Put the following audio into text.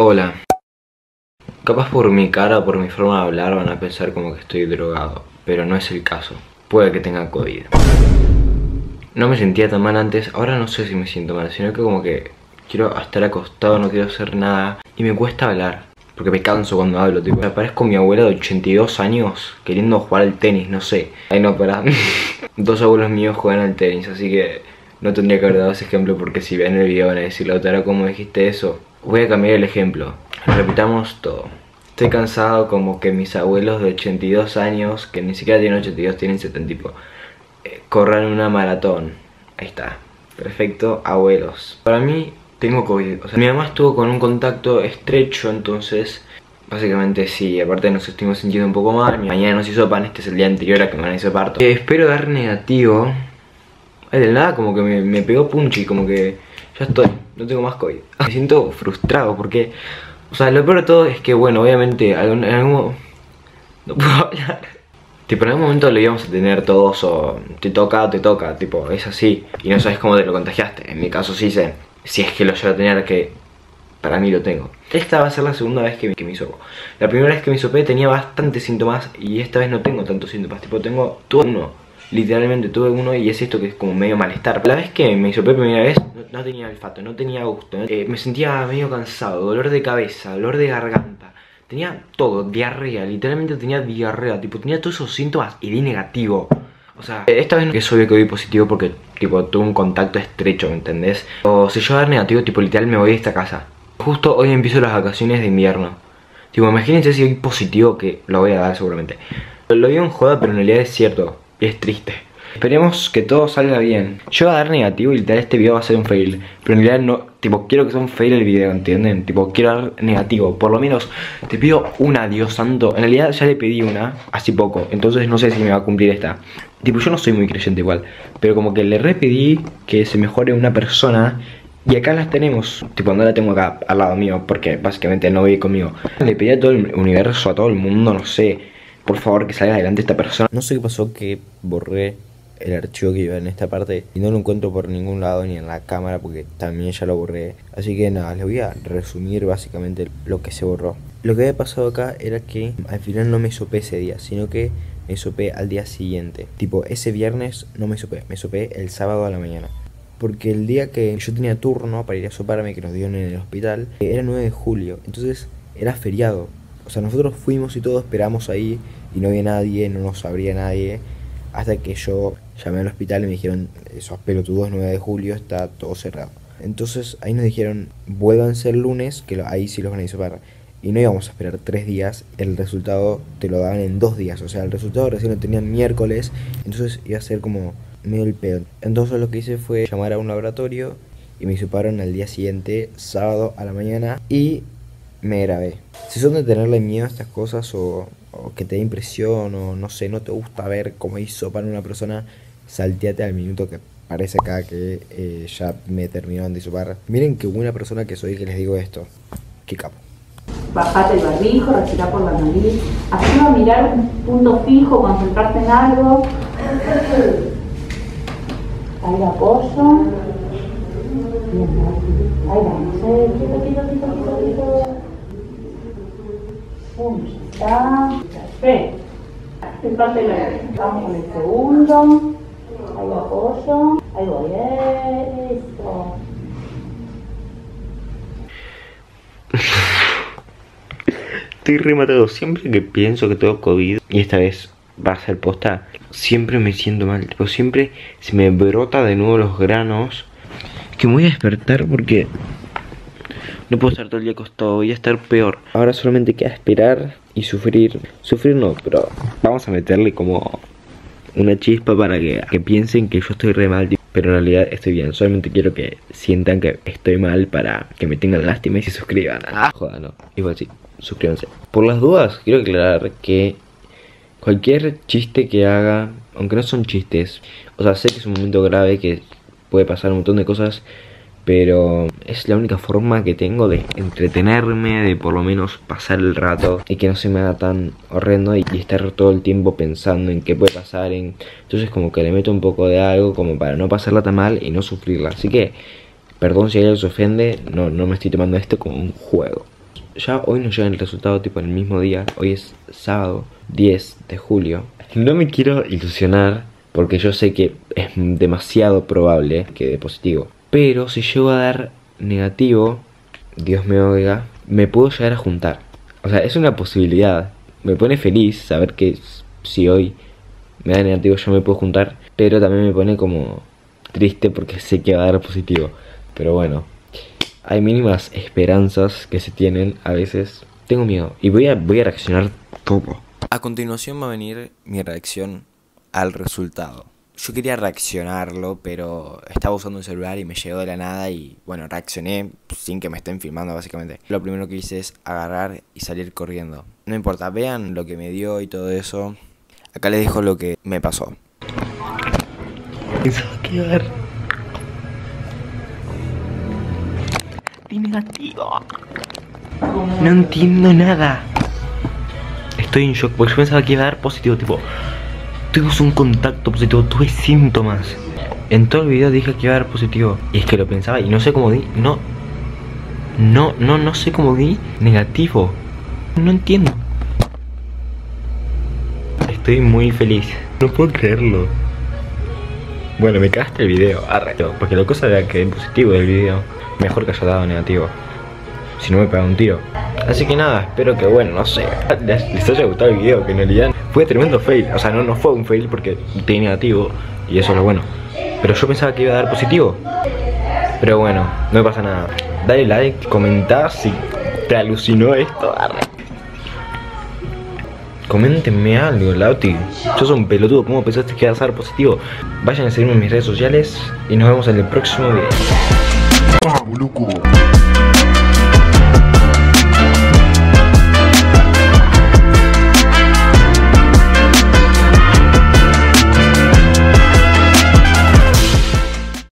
Hola. Capaz por mi cara, por mi forma de hablar, van a pensar como que estoy drogado, pero no es el caso. Puede que tenga COVID. No me sentía tan mal antes, ahora no sé si me siento mal, sino que como que quiero estar acostado, no quiero hacer nada. Y me cuesta hablar, porque me canso cuando hablo, tipo. Aparezco mi abuela de 82 años queriendo jugar al tenis, no sé. Ay no, pará. Dos abuelos míos juegan al tenis, así que no tendría que haber dado ese ejemplo, porque si ven el video van a decir, Lautaro, ¿cómo dijiste eso? Voy a cambiar el ejemplo. Repitamos todo. Estoy cansado como que mis abuelos de 82 años, que ni siquiera tienen 82, tienen 70 tipo, corran una maratón. Ahí está. Perfecto, abuelos. Para mí, tengo COVID. O sea, mi mamá estuvo con un contacto estrecho, entonces, básicamente sí. Aparte nos estuvimos sintiendo un poco mal. Mañana nos hizo pan, este es el día anterior a que me hizo parto. Espero dar negativo. Ay, de nada, como que me pegó punchi, como que ya estoy. No tengo más COVID. Me siento frustrado porque, o sea, lo peor de todo es que, bueno, obviamente, no puedo hablar. Tipo, en algún momento lo íbamos a tener todos, o te toca, tipo, es así. Y no sabes cómo te lo contagiaste. En mi caso sí sé, si es que lo llevo a tener, que para mí lo tengo. Esta va a ser la segunda vez que me hizo. La primera vez que me hisopé tenía bastantes síntomas y esta vez no tengo tantos síntomas. Tipo, tuve uno, literalmente tuve uno, y es esto que es como medio malestar. La vez que me hisopé primera vez, no tenía olfato, no tenía gusto, me sentía medio cansado, dolor de cabeza, dolor de garganta. Tenía todo, diarrea, literalmente tenía diarrea. Tipo, tenía todos esos síntomas y di negativo. O sea, esta vez no es obvio que doy positivo porque, tipo, tuve un contacto estrecho, ¿me entendés? O si yo dar negativo, tipo, literal me voy de esta casa. Justo hoy empiezo las vacaciones de invierno. Tipo, imagínense si doy positivo, que lo voy a dar seguramente. Lo digo en joda, pero en realidad es cierto. Y es triste. Esperemos que todo salga bien. Yo voy a dar negativo y literal este video va a ser un fail. Pero en realidad no, tipo, quiero que sea un fail el video, ¿entienden? Tipo, quiero dar negativo. Por lo menos te pido una, Dios santo. En realidad ya le pedí una hace poco, entonces no sé si me va a cumplir esta. Tipo, yo no soy muy creyente igual, pero como que le repedí que se mejore una persona. Y acá las tenemos. Tipo, no la tengo acá al lado mío, porque básicamente no vive conmigo. Le pedí a todo el universo, a todo el mundo, no sé, por favor que salga adelante esta persona. No sé qué pasó, que borré el archivo que iba en esta parte y no lo encuentro por ningún lado, ni en la cámara, porque también ya lo borré. Así que nada, les voy a resumir básicamente lo que se borró. Lo que había pasado acá era que al final no me hisopé ese día, sino que me hisopé al día siguiente. Tipo, ese viernes no me hisopé, me hisopé el sábado a la mañana, porque el día que yo tenía turno para ir a soparme, que nos dieron en el hospital, era 9 de julio, entonces era feriado. O sea, nosotros fuimos y todo, esperamos ahí y no había nadie, no nos abría nadie, hasta que yo llamé al hospital y me dijeron, esos pelotudos, 9 de julio, está todo cerrado. Entonces ahí nos dijeron, vuélvanse el lunes, que ahí sí los van a disopar. Y no íbamos a esperar 3 días, el resultado te lo daban en 2 días. O sea, el resultado recién lo tenían miércoles, entonces iba a ser como medio el pedo. Entonces lo que hice fue llamar a un laboratorio y me disoparon al día siguiente, sábado a la mañana, y me grabé. Si son de tenerle miedo a estas cosas, o que te dé impresión, o no sé, no te gusta ver cómo hisopan una persona, salteate al minuto que parece acá que ya me terminaron de hisopar. Miren qué buena persona que soy que les digo esto. Qué capo. Bajate el barbijo, respirá por la nariz, activa mirar un punto fijo, concentrarte en algo. Ahí la apoyo. Bien, ahí vamos. Quieto. Ya está. Perfecto. Vamos con el segundo. Ahí apoyo. Ahí voy. Eso. Estoy rematado. Siempre que pienso que tengo COVID, y esta vez va a ser posta, siempre me siento mal. Tipo, siempre se me brota de nuevo los granos. Que me voy a despertar porque no puedo estar todo el día acostado, voy a estar peor. Ahora solamente queda esperar y sufrir. Sufrir no, pero vamos a meterle como una chispa para que piensen que yo estoy re mal, pero en realidad estoy bien. Solamente quiero que sientan que estoy mal para que me tengan lástima y se suscriban. Ah, joda, no, igual sí, suscríbanse. Por las dudas, quiero aclarar que cualquier chiste que haga, aunque no son chistes, o sea, sé que es un momento grave, que puede pasar un montón de cosas, pero es la única forma que tengo de entretenerme, de por lo menos pasar el rato, y que no se me haga tan horrendo y estar todo el tiempo pensando en qué puede pasar. Entonces como que le meto un poco de algo como para no pasarla tan mal y no sufrirla. Así que, perdón si alguien se ofende, no me estoy tomando esto como un juego. Ya hoy nos llega el resultado tipo el mismo día. Hoy es sábado 10 de julio. No me quiero ilusionar porque yo sé que es demasiado probable que dé positivo. Pero si llego a dar negativo, Dios me oiga, me puedo llegar a juntar. O sea, es una posibilidad. Me pone feliz saber que si hoy me da negativo yo me puedo juntar. Pero también me pone como triste porque sé que va a dar positivo. Pero bueno, hay mínimas esperanzas que se tienen a veces. Tengo miedo y voy a reaccionar como. A continuación va a venir mi reacción al resultado. Yo quería reaccionarlo, pero estaba usando el celular y me llegó de la nada y bueno, reaccioné sin que me estén filmando básicamente. Lo primero que hice es agarrar y salir corriendo. No importa, vean lo que me dio y todo eso. Acá les dejo lo que me pasó. Eso va a quedar. Di negativo. No entiendo nada. Estoy en shock porque yo pensaba que iba a dar positivo tipo. Tuvimos un contacto positivo, tuve síntomas. En todo el video dije que iba a dar positivo. Y es que lo pensaba y no sé cómo di. No sé cómo di negativo. No entiendo. Estoy muy feliz. No puedo creerlo. Bueno, me cagaste el video, arrecho. Porque la cosa era que el positivo del video. Mejor que haya dado negativo. Si no me pega un tiro. Así que nada, espero que bueno, no sé, les haya gustado el video, que en realidad fue tremendo fail. O sea, no fue un fail porque di negativo y eso es lo bueno. Pero yo pensaba que iba a dar positivo. Pero bueno, no me pasa nada. Dale like, comentá si te alucinó esto. Coméntenme algo, Lauti. Sos un pelotudo, ¿cómo pensaste que iba a dar positivo? Vayan a seguirme en mis redes sociales y nos vemos en el próximo video. ¡Vamos, loco!